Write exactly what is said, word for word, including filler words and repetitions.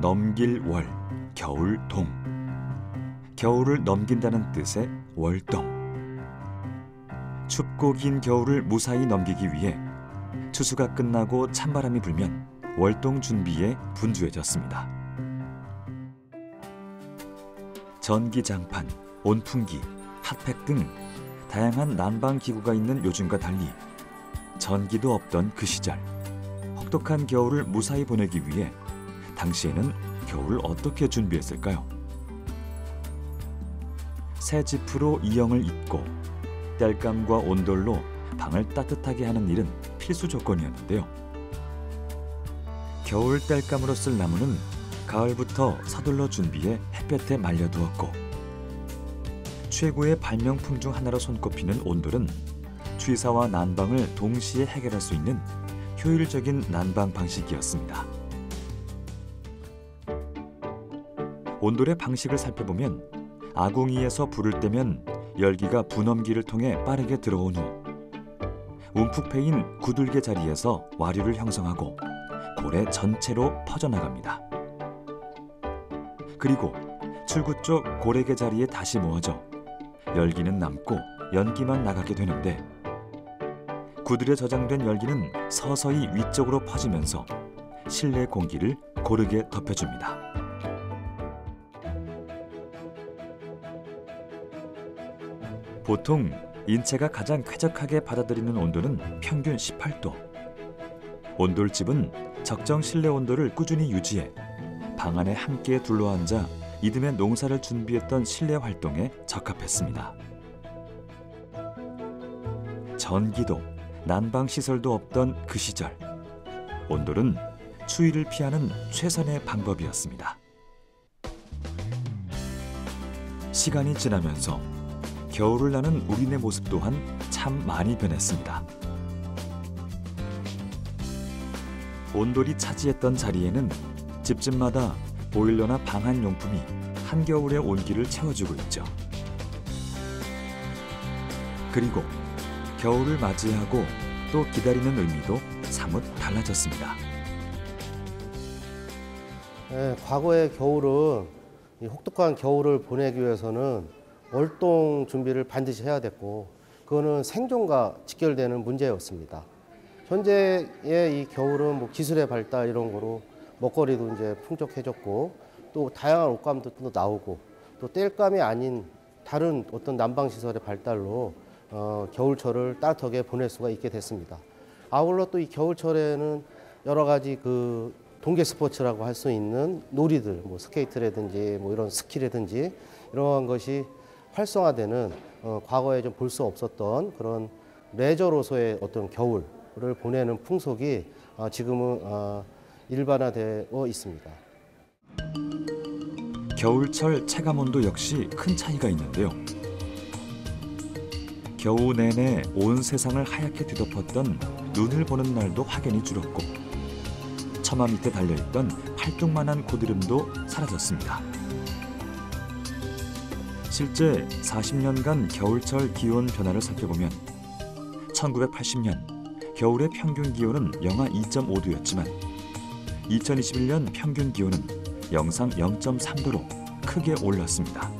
넘길 월, 겨울 동. 겨울을 넘긴다는 뜻의 월동. 춥고 긴 겨울을 무사히 넘기기 위해 추수가 끝나고 찬바람이 불면 월동 준비에 분주해졌습니다. 전기장판, 온풍기, 핫팩 등 다양한 난방기구가 있는 요즘과 달리 전기도 없던 그 시절, 혹독한 겨울을 무사히 보내기 위해 당시에는 겨울을 어떻게 준비했을까요? 새 지프로 이형을 입고 땔감과 온돌로 방을 따뜻하게 하는 일은 필수 조건이었는데요. 겨울 땔감으로 쓸 나무는 가을부터 서둘러 준비해 햇볕에 말려두었고, 최고의 발명품 중 하나로 손꼽히는 온돌은 취사와 난방을 동시에 해결할 수 있는 효율적인 난방 방식이었습니다. 온돌의 방식을 살펴보면 아궁이에서 불을 떼면 열기가 분넘기를 통해 빠르게 들어온 후 움푹 패인 구들개 자리에서 와류를 형성하고 고래 전체로 퍼져나갑니다. 그리고 출구 쪽 고래개 자리에 다시 모아져 열기는 남고 연기만 나가게 되는데, 구들에 저장된 열기는 서서히 위쪽으로 퍼지면서 실내 공기를 고르게 덮여줍니다. 보통 인체가 가장 쾌적하게 받아들이는 온도는 평균 십팔 도. 온돌집은 적정 실내 온도를 꾸준히 유지해 방 안에 함께 둘러앉아 이듬해 농사를 준비했던 실내 활동에 적합했습니다. 전기도, 난방시설도 없던 그 시절, 온돌은 추위를 피하는 최선의 방법이었습니다. 시간이 지나면서 겨울을 나는 우리네 모습 또한 참 많이 변했습니다. 온돌이 차지했던 자리에는 집집마다 보일러나 방한용품이 한겨울의 온기를 채워주고 있죠. 그리고 겨울을 맞이하고 또 기다리는 의미도 사뭇 달라졌습니다. 네, 과거의 겨울은 이 혹독한 겨울을 보내기 위해서는 월동 준비를 반드시 해야 됐고, 그거는 생존과 직결되는 문제였습니다. 현재의 이 겨울은 뭐 기술의 발달 이런 거로 먹거리도 이제 풍족해졌고, 또 다양한 옷감도 또 나오고, 또 땔감이 아닌 다른 어떤 난방시설의 발달로 어, 겨울철을 따뜻하게 보낼 수가 있게 됐습니다. 아울러 또 이 겨울철에는 여러 가지 그 동계 스포츠라고 할 수 있는 놀이들, 뭐 스케이트라든지 뭐 이런 스키라든지 이러한 것이 활성화되는 어, 과거에 좀 볼 수 없었던 그런 레저로서의 어떤 겨울을 보내는 풍속이 어, 지금은 어, 일반화되어 있습니다. 겨울철 체감온도 역시 큰 차이가 있는데요. 겨우 내내 온 세상을 하얗게 뒤덮었던 눈을 보는 날도 확연히 줄었고, 처마 밑에 달려있던 팔뚝만한 고드름도 사라졌습니다. 실제 사십 년간 겨울철 기온 변화를 살펴보면 천구백팔십 년 겨울의 평균 기온은 영하 이 점 오 도였지만 이천이십일 년 평균 기온은 영상 영 점 삼 도로 크게 올랐습니다.